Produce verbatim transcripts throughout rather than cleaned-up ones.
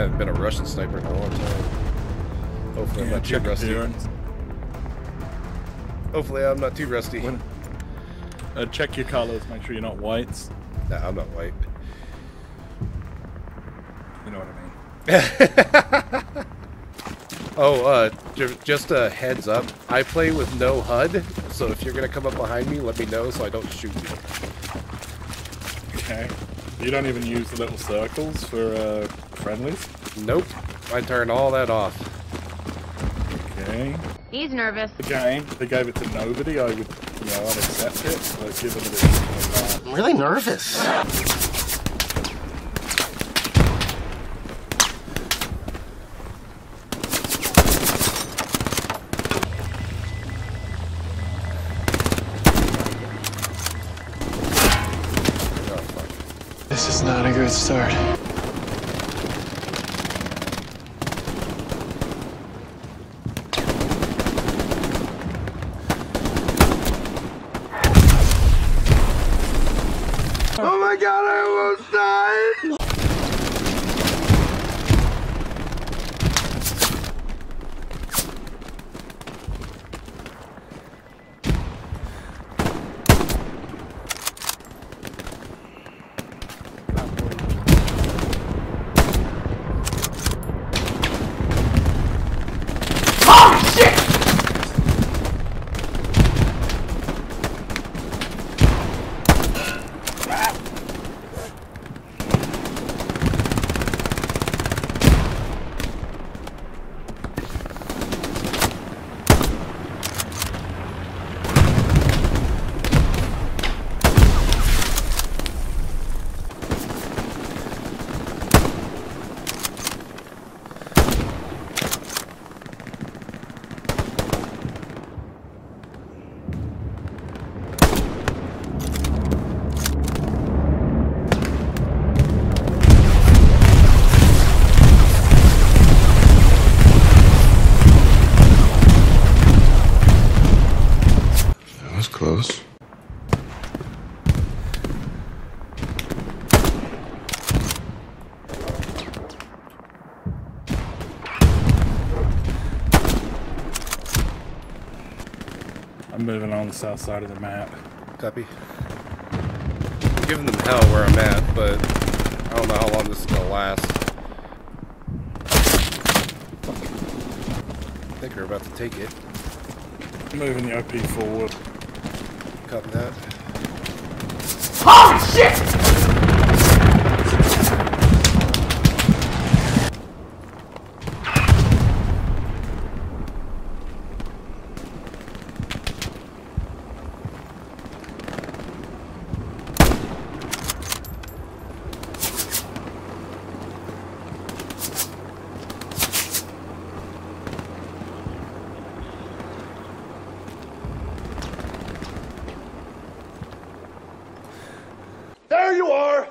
haven't been a Russian sniper in a long time. Hopefully, yeah, I'm not too rusty. Hopefully, I'm not too rusty. When, uh, check your colors. Make sure you're not whites. Nah, I'm not white. You know what I mean. Oh, uh, just a heads up. I play with no H U D, so if you're gonna come up behind me, let me know so I don't shoot you. Okay. You don't even use the little circles for uh, friendlies? Nope. I turn all that off. Okay. He's nervous. Again, if they gave it to nobody, I would, you know, I'd accept it. But give it a bit of that. I'm really nervous. This is not a good start. Oh my god, I almost died. Close. I'm moving on the south side of the map. Copy. I'm giving them hell where I'm at, but I don't know how long this is gonna last. I think we're about to take it. I'm moving the O P forward. Cut that. Oh shit! There you are!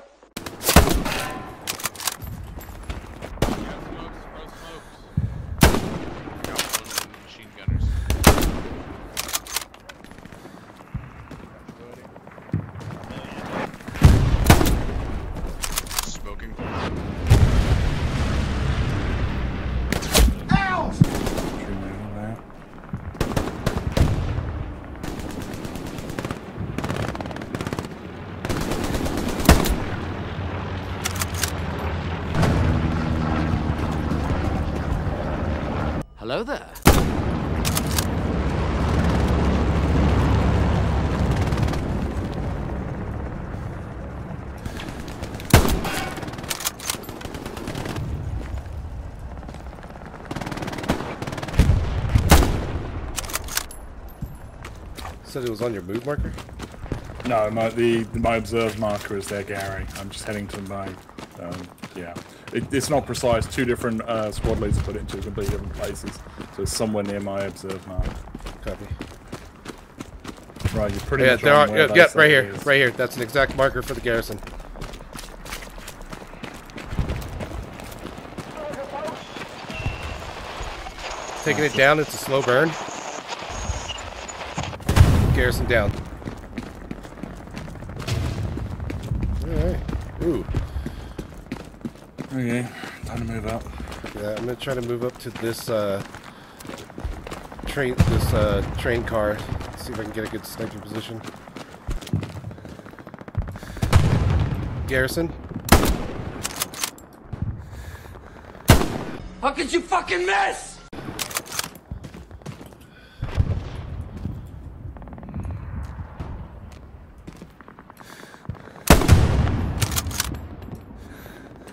Hello there. Said it was on your move marker? No, my the my observe marker is there, Gary. I'm just heading to my um, yeah. It, it's not precise. Two different uh, squad leads are put into completely different places. So it's somewhere near my observe mark. Copy. Right, you're pretty yeah, much there on are, where yeah, yeah, right here. Is. Right here. That's an exact marker for the garrison. Taking it down. It's a slow burn. Garrison down. All right. Ooh. Okay, Time to move up. Yeah, I'm gonna try to move up to this uh, train, this uh, train car. See if I can get a good sniping position. Garrison. How could you fucking miss?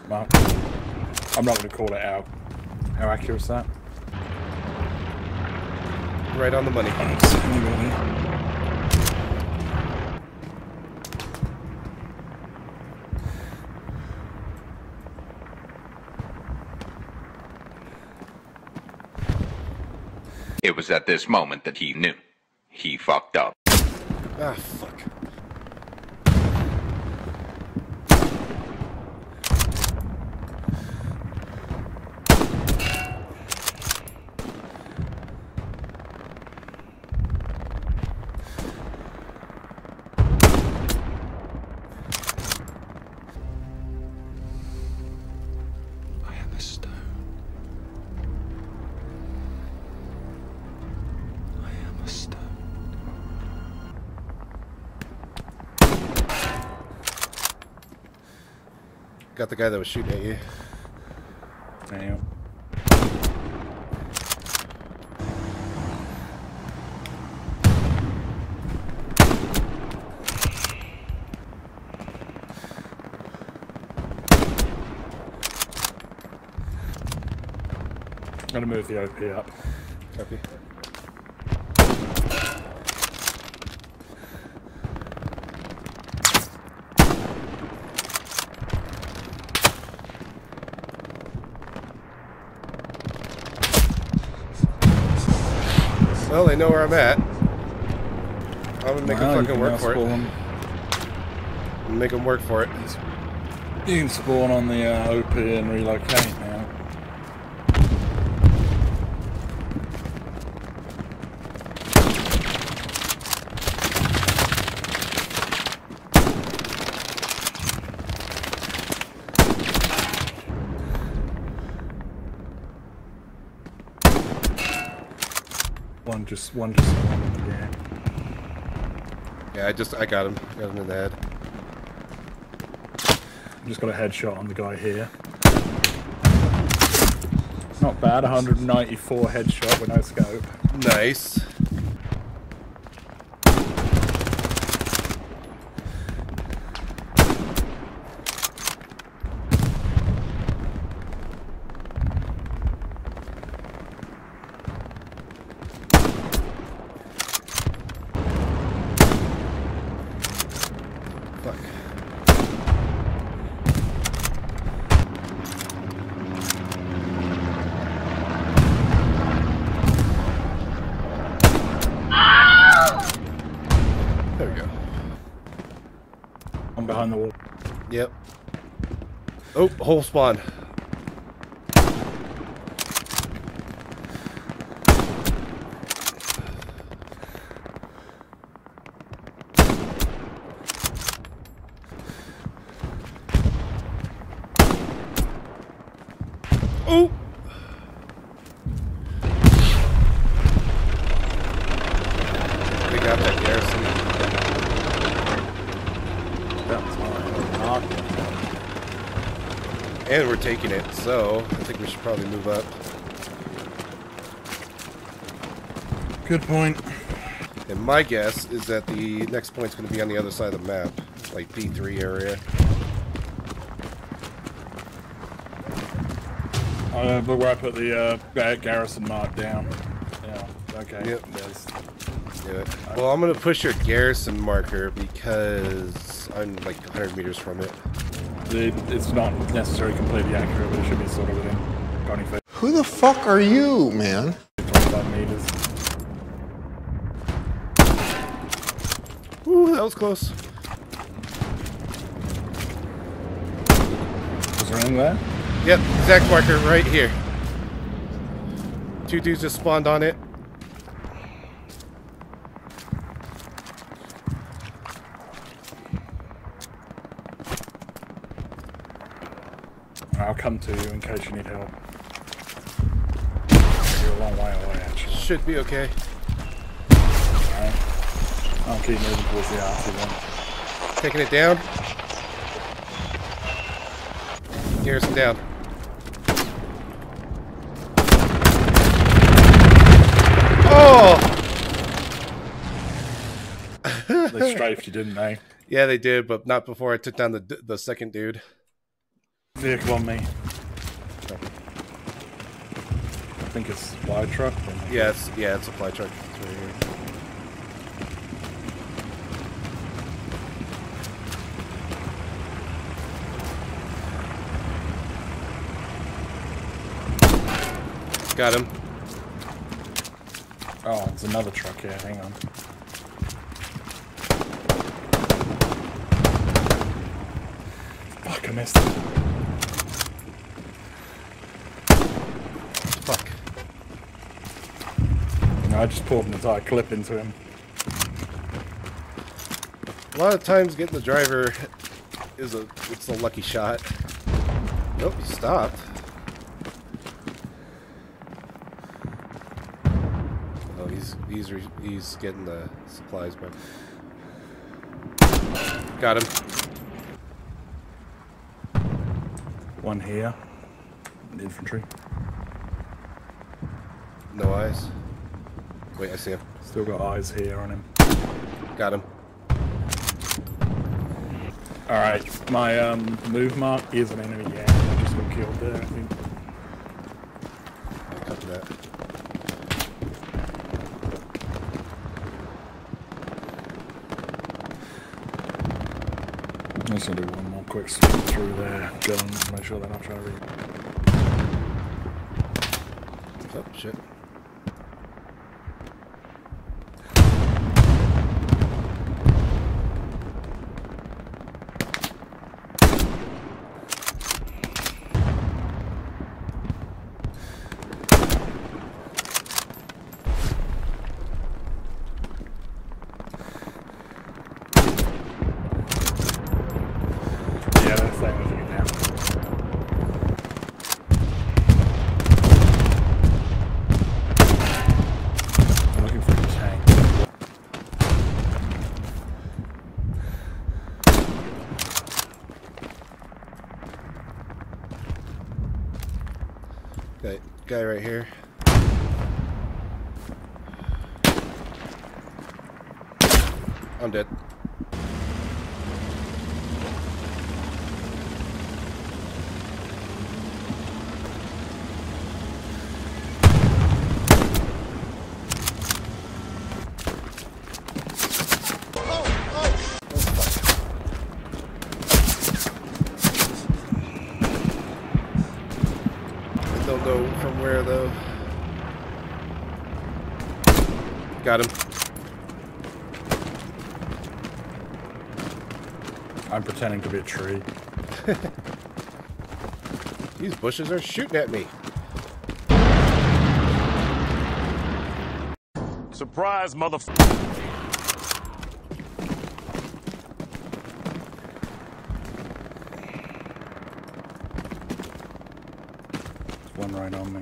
Well, I'm not going to call it out. How accurate is that? Right on the money. It was at this moment that he knew. He fucked up. Ah, fuck. Got the guy that was shooting at you. Damn. I'm gonna move the O P up. Copy. Well, they know where I'm at. I'm gonna make wow, them fucking work for it. Them. Make them work for it. You can spawn on the uh, O P and relocate now. One just, one just, yeah. Yeah, I just, I got him. Got him in the head. I just got a headshot on the guy here. It's not bad, one hundred ninety-four headshot with no scope. Nice. Behind the wall. Yep. Oh, whole spawn. Oh. We got that garrison. And we're taking it, so I think we should probably move up. Good point. And my guess is that the next point's going to be on the other side of the map, like P three area. Uh, but where I put the uh, garrison mark down. Yeah. Okay. Yep. Yes. Do it. Well, I'm going to push your garrison marker because I'm like one hundred meters from it. It's not necessarily completely accurate, but it should be sort of within twenty feet. Who the fuck are you, man? twenty-five meters. Ooh, that was close. Was there anything there? Yep, Zach Parker right here. Two dudes just spawned on it. I'll come to you in case you need help. You're a long way away, actually. Should be okay. Alright. I'll keep moving towards the R C then. Taking it down? Garrison down. Oh! They strafed you, didn't they? Yeah, they did, but not before I took down the the second dude. Vehicle on me. I think it's a fly truck. Yeah, it's, yeah, it's a fly truck. It's right here. Got him. Oh, there's another truck here. Hang on. Fuck, I missed it. I just pulled an entire clip into him. A lot of times getting the driver is a it's a lucky shot. Nope, he stopped. Oh, he's he's he's getting the supplies back. Got him. One here. The infantry. No eyes. Wait, I see him. Still got eyes here on him. Got him. Alright, my um, move mark is an enemy, yeah. I just got killed there, I think. I'll copy that. I'm just going to do one more quick sweep through their guns, make sure they're not trying to read. Oh, shit. That guy right here. I'm dead. Don't know from where though. Got him. I'm pretending to be a tree. These bushes are shooting at me. Surprise, motherfucker. One right on me.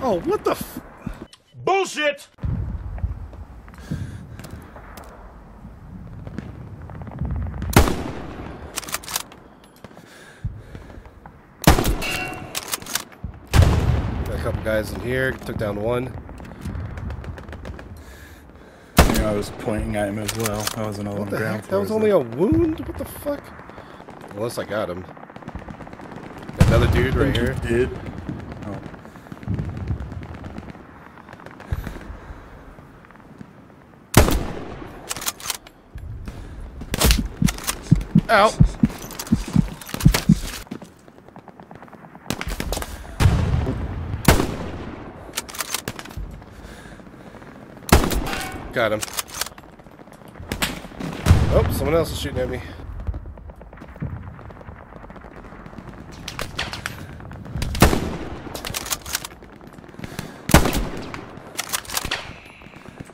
Oh, what the f- Bullshit! A couple guys in here, took down one. Yeah, I was pointing at him as well. I was an old ground. That was only a wound? What the fuck? Unless I got him. Another dude right here. Did. Oh. Ow! Got him. Oh, someone else is shooting at me.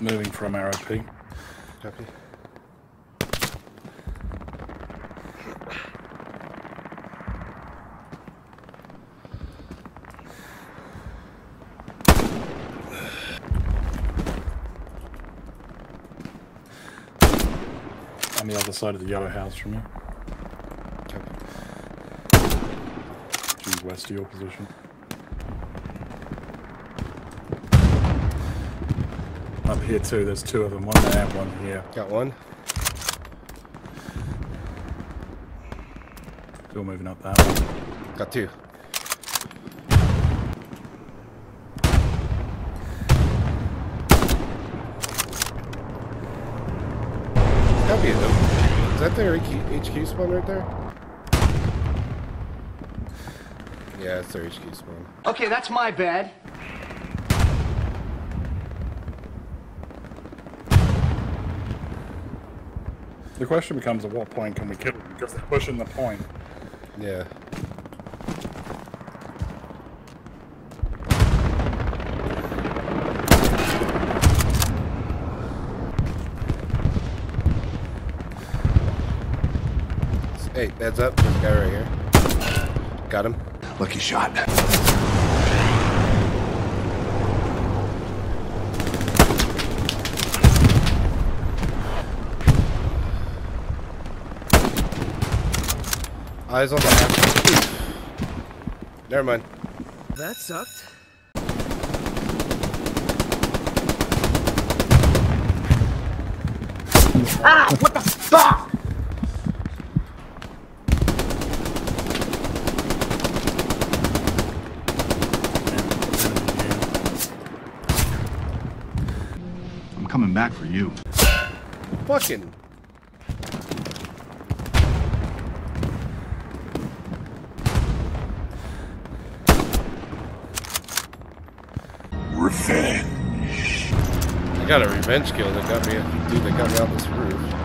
moving from arrow P. Copy. On the other side of the yellow house from you. Due west to your position. Up here too, there's two of them, one there and one here. Got one. Still moving up that one. Got two. Copy it though. Is that their H Q spawn right there? Yeah, it's their H Q spawn. Okay, that's my bad. The question becomes, at what point can we kill them? Because they're pushing the point. Yeah. Hey, heads up. This guy right here. Got him. Lucky shot. Eyes on the map. Never mind. That sucked. Ah! What the fuck? I'm coming back for you. Fucking. Revenge. I got a revenge kill that got me, dude, that got me on this roof.